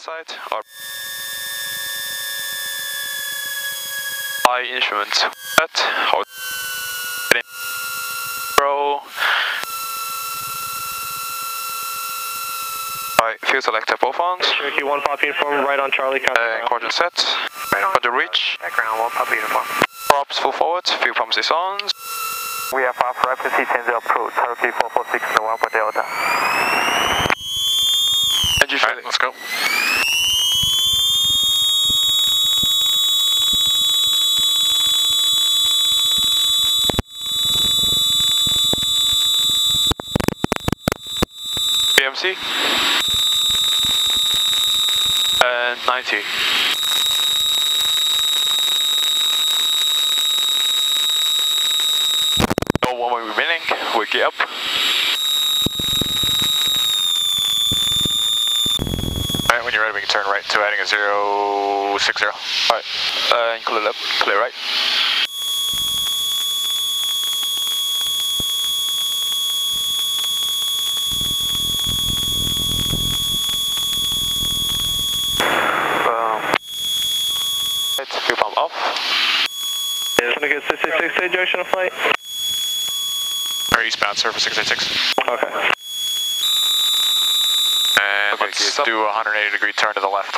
Side or high instruments at how fuel selector profound. Cherokee 1 Pop uniform, right on Charlie. Coordinate set, right on the reach. Background 1 Pop uniform. Props full forward, fuel pumps is on. We have half frequency change approach, Cherokee 446 November for Delta. Alright, let's go. BMC 90. So one way remaining, we get up. Alright, when you're ready we can turn right to heading a 060. Alright, and clear left, clear right. Fuel pump off. Yeah, just want to get 666 junction of flight. Or eastbound, sir, for 666. Okay. And okay, let's do a 180-degree turn to the left.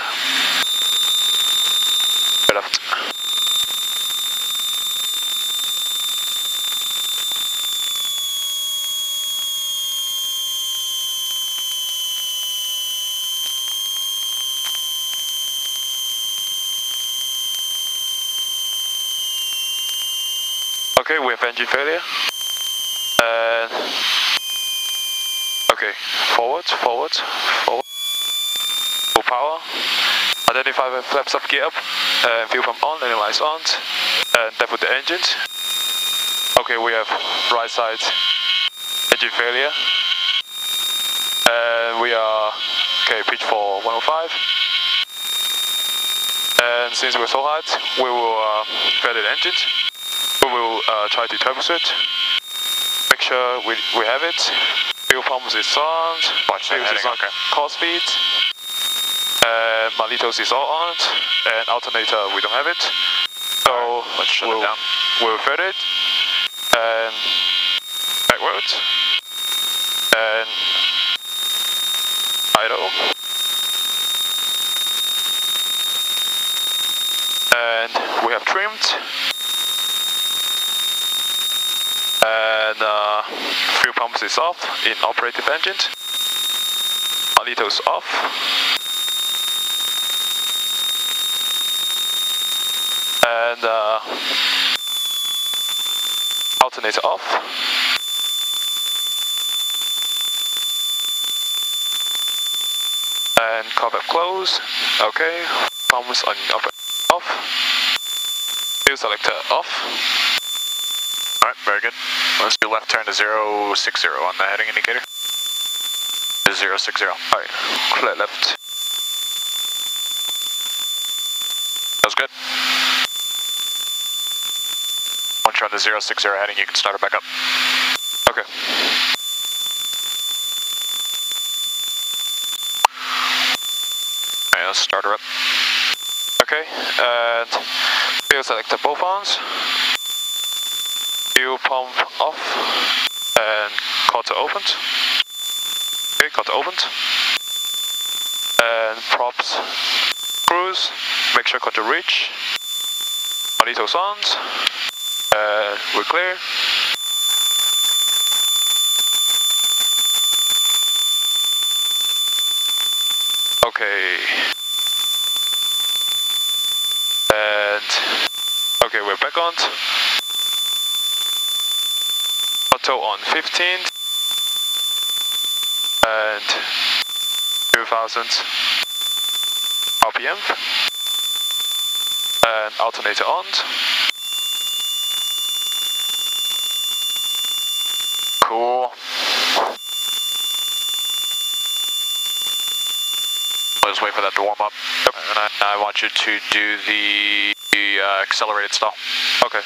Right left. Okay, we have engine failure. Okay, forward. Full power. Identify when flaps up, gear up. Fuel pump on, analyze on. And depot the engines. Okay, we have right side engine failure. And we are, okay, pitch for 105. And since we're so hard, we will fail the engines. We will try to turbo it. Make sure we have it. Fuel pumps is on. Fuel is on. Core speed. Malitos is all on. And alternator we don't have it. So right, let's shut it down. We'll fit it. And backwards. And idle. And we have trimmed. And fuel pumps is off in operative engine. Malitos off. And alternator off. And cover close. Okay. Pumps on off. Fuel selector off. Alright, very good. Let's do left turn to 060 on the heading indicator. 060. Alright, clear left. That was good. Once you're on the 060 heading, you can start it back up. Okay. Alright, let's start her up. Okay, and we'll select the both arms. Fuel pump off and quarter opened. Okay, quarter opened. And props cruise. Make sure quarter reach. Malitos on. And we're clear. Okay. And okay, we're back on. Auto on 15 and 2000 RPM and alternator on. Cool. I'll just wait for that to warm up. Yep. And I want you to do the accelerated stall. Okay.